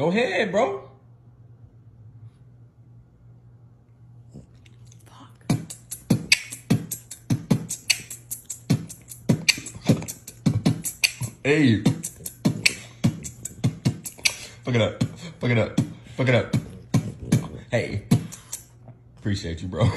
Go ahead, bro. Fuck. Hey. Fuck it up. Fuck it up. Fuck it up. Hey. Appreciate you, bro.